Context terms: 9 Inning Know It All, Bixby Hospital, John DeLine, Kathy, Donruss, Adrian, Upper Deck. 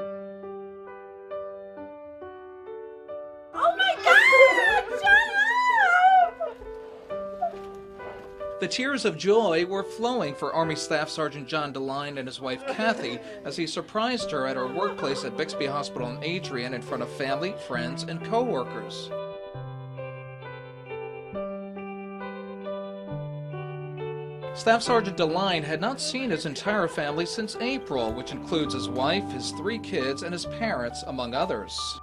Oh my God! Shut up! The tears of joy were flowing for Army Staff Sergeant John DeLine and his wife Kathy as he surprised her at her workplace at Bixby Hospital in Adrian in front of family, friends, and co-workers. Staff Sergeant DeLine had not seen his entire family since April, which includes his wife, his three kids, and his parents, among others.